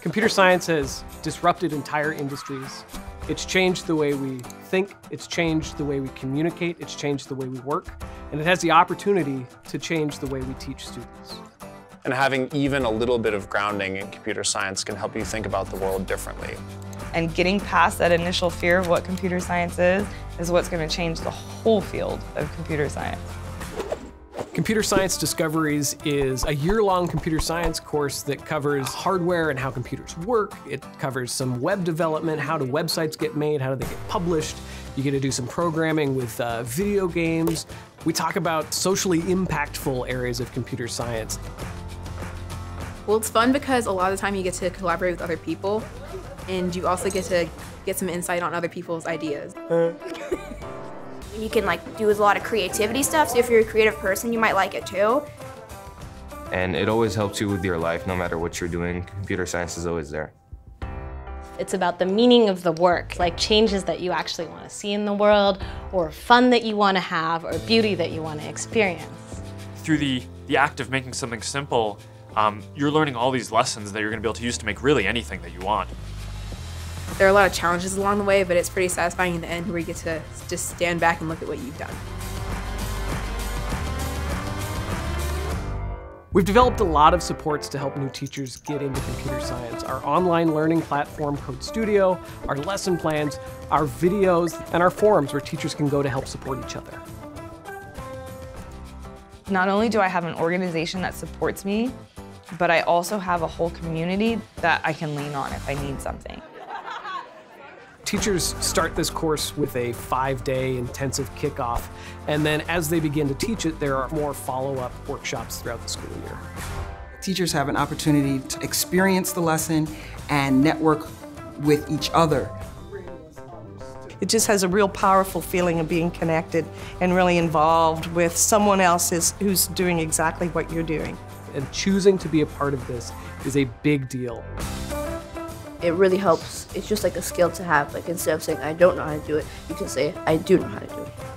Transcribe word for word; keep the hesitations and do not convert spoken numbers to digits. Computer science has disrupted entire industries. It's changed the way we think, it's changed the way we communicate, it's changed the way we work, and it has the opportunity to change the way we teach students. And having even a little bit of grounding in computer science can help you think about the world differently. And getting past that initial fear of what computer science is, is what's going to change the whole field of computer science. Computer Science Discoveries is a year-long computer science course that covers hardware and how computers work. It covers some web development, how do websites get made, how do they get published. You get to do some programming with uh, video games. We talk about socially impactful areas of computer science. Well, it's fun because a lot of the time you get to collaborate with other people, and you also get to get some insight on other people's ideas. Uh. You can like do a lot of creativity stuff, so if you're a creative person, you might like it too. And it always helps you with your life, no matter what you're doing. Computer science is always there. It's about the meaning of the work, like changes that you actually want to see in the world, or fun that you want to have, or beauty that you want to experience. Through the, the act of making something simple, um, you're learning all these lessons that you're going to be able to use to make really anything that you want. There are a lot of challenges along the way, but it's pretty satisfying in the end where you get to just stand back and look at what you've done. We've developed a lot of supports to help new teachers get into computer science. Our online learning platform, Code Studio, our lesson plans, our videos, and our forums where teachers can go to help support each other. Not only do I have an organization that supports me, but I also have a whole community that I can lean on if I need something. Teachers start this course with a five-day intensive kickoff, and then as they begin to teach it, there are more follow-up workshops throughout the school year. Teachers have an opportunity to experience the lesson and network with each other. It just has a real powerful feeling of being connected and really involved with someone else who's doing exactly what you're doing. And choosing to be a part of this is a big deal. It really helps. It's just like a skill to have. Like instead of saying, I don't know how to do it, you can say, I do know how to do it.